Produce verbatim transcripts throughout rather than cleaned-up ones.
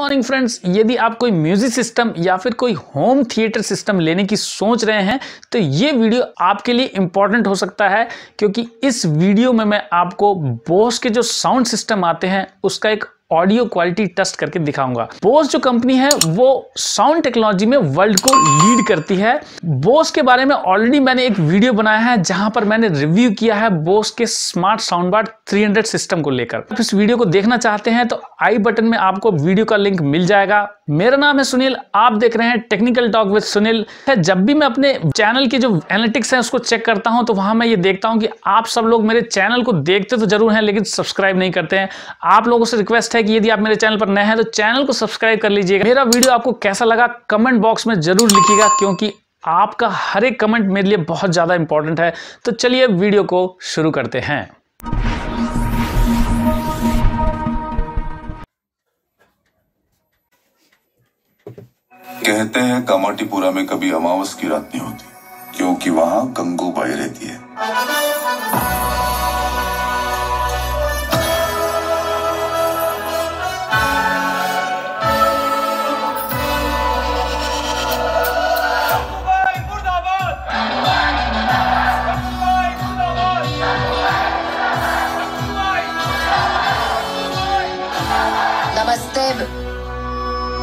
Morning friends, यदि आप कोई म्यूजिक सिस्टम या फिर कोई होम थिएटर सिस्टम लेने की सोच रहे हैं तो ये वीडियो आपके लिए इम्पॉर्टेंट हो सकता है, क्योंकि इस वीडियो में मैं आपको बोस के जो साउंड सिस्टम आते हैं उसका एक ऑडियो क्वालिटी टेस्ट करके दिखाऊंगा। बोस जो कंपनी है वो साउंड टेक्नोलॉजी में वर्ल्ड को लीड करती है। बोस के बारे में ऑलरेडी मैंने एक वीडियो बनाया है जहां पर मैंने रिव्यू किया है बोस के स्मार्ट साउंड बार तीन सौ सिस्टम को लेकर। आप इस वीडियो को देखना चाहते हैं तो आई बटन में आपको वीडियो का लिंक मिल जाएगा। मेरा नाम है सुनील, आप देख रहे हैं टेक्निकल टॉक विद सुनील। जब भी मैं अपने चैनल के जो एनालिटिक्स है उसको चेक करता हूँ तो वहां मैं ये देखता हूँ कि आप सब लोग मेरे चैनल को देखते तो जरूर हैं लेकिन सब्सक्राइब नहीं करते हैं। आप लोगों से रिक्वेस्ट है कि यदि आप मेरे चैनल पर नए हैं तो चैनल को सब्सक्राइब कर लीजिएगा। मेरा वीडियो आपको कैसा लगा कमेंट बॉक्स में जरूर लिखिएगा, क्योंकि आपका हर एक कमेंट मेरे लिए बहुत ज्यादा इंपॉर्टेंट है। तो चलिए वीडियो को शुरू करते हैं। कहते हैं कामाटीपुरा में कभी अमावस की रात नहीं होती क्योंकि वहां गंगूबाई रहती है।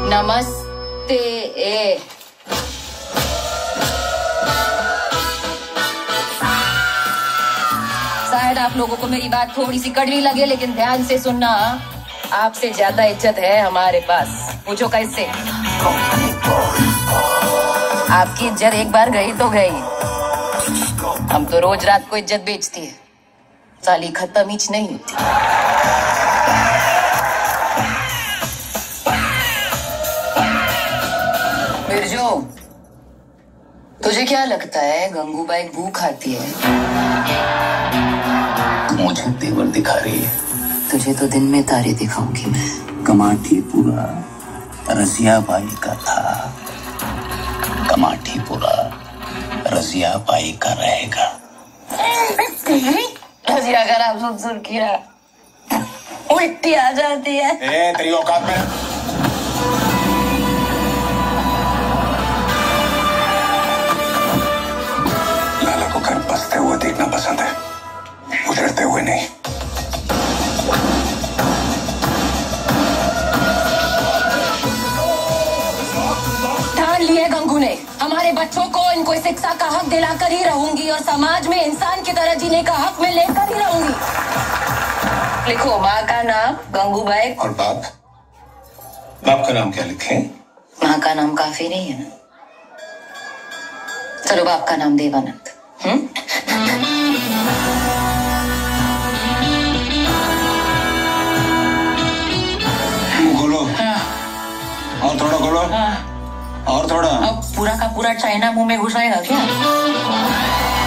नमस्ते ए। शायद आप लोगों को मेरी बात थोड़ी सी कड़वी लगे लेकिन ध्यान से सुनना, आपसे ज्यादा इज्जत है हमारे पास। पूछो कैसे? आपकी इज्जत एक बार गई तो गई, हम तो रोज रात को इज्जत बेचती है, साली खत्म हीच नहीं होती। बिरजू, तुझे क्या लगता है गंगूबाई गू खाती है? मुझे तेवर दिखा रही है। तुझे तो दिन में तारे दिखाऊंगी मैं। कमाटीपुरा रजिया बाई का था, कमाटीपुरा रजिया बाई का रहेगा। रजिया का नाम सुन सुन किया उल्टी आ जाती है। ए, तेरी औकात में। बसते हुए देखना पसंद है, उजड़ते हुए नहीं। ठान लिए गंगू ने हमारे बच्चों को, इनको शिक्षा का हक दिलाकर ही रहूंगी और समाज में इंसान की तरह जीने का हक में लेकर ही रहूंगी। लिखो माँ का नाम गंगूबाई और बाप बाप का नाम क्या लिखें? माँ का नाम काफी नहीं है ना, चलो बाप का नाम देवानंद। गोलो। हाँ। और थोड़ा गोलो। हाँ। और थोड़ा। अब पूरा का पूरा चाइना मुंह में घुसाएगा क्या?